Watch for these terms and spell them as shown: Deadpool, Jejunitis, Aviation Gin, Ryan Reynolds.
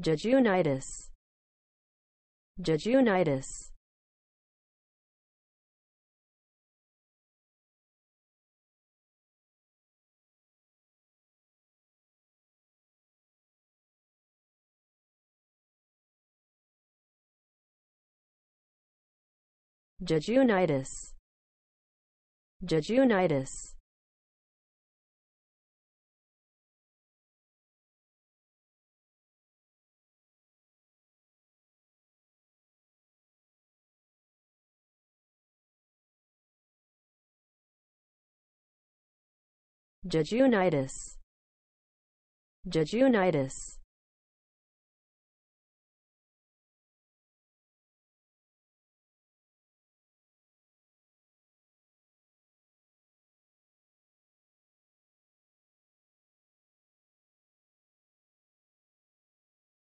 Jejunitis. Jejunitis. Jejunitis. Jejunitis. Jejunitis. Jejunitis.